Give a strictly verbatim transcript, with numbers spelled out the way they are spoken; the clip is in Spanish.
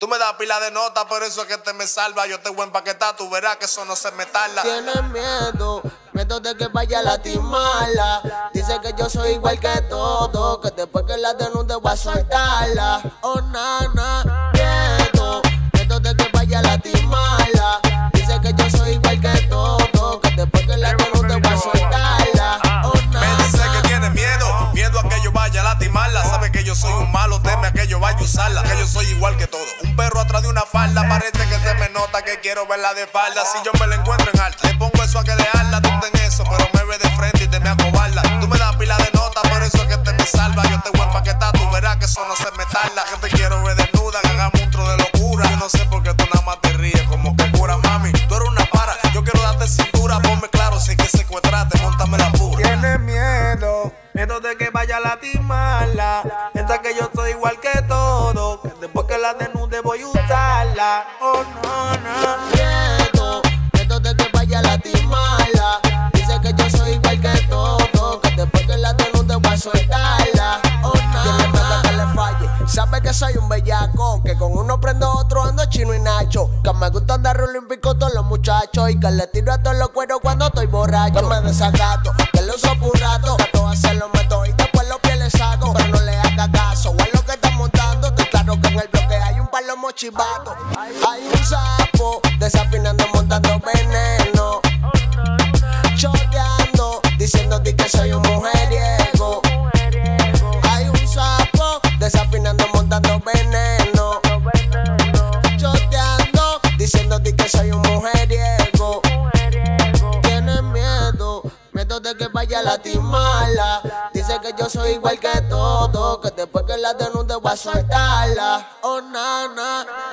Tú me das pila de notas, por eso es que te me salva. Yo te voy a empaquetar, tú verás que eso no se me tarda. Tienes miedo, miedo de que vaya a lastimarla. Dice que yo soy igual que todo, que después que la denuncie voy a soltarla. Oh, nana, miedo, miedo de que vaya a lastimarla. Dice que yo soy igual que todo, que después que la denuncie voy a soltarla. Oh, nana. Me dice que tiene miedo, miedo a que yo vaya a lastimarla. Sabe que yo soy un malo, teme a que yo vaya a usarla, que yo soy igual que todo. Perro atrás de una falda, parece que se me nota que quiero verla de espalda. Si yo me la encuentro en alta, le pongo eso a que le arda. Tú ten eso, pero me ve de frente y te me acobarda. Tú me das pila de notas, por eso es que te me salva. Yo te voy a empaquetar, tú verás que eso no se me tarda. Que te quiero ver desnuda, que hagamos un tro de locura. Yo no sé por qué tú nada más te ríes, como que cura, mami. Tú eres una para, yo quiero darte cintura. Ponme claro, si hay que secuestrarte, montame la pura. Tienes miedo, miedo de que vaya a lastimarla. Piensa que yo soy igual que todo, que después que la denuncia voy a usarla. Oh, no, no. Miedo, miedo de que vaya a lastimarla. Dice que yo soy igual que todo, que después que la denuncie voy a soltarla. Oh, no. Yo no me que le falle. Sabe que soy un bellaco, que con uno prendo otro ando chino y nacho. Que me gusta andar olímpico todos los muchachos, y que le tiro a todos los cueros cuando estoy borracho. Que me desagato, que lo uso por un rato, que todo se lo meto y después los pies le saco. Pero no le haga caso, es lo que está montando. Te claro que en el bloque hay un par los mochivatos. Hay un sapo desafinando, montando veneno, choteando, diciéndote que soy un mujeriego. Hay un sapo desafinando, montando veneno, choteando, diciéndote que soy un mujeriego. Tienes miedo, miedo de que vaya a lastimarla. Dice que yo soy igual que todo, que después que la denuncie voy a soltarla. Oh, nana.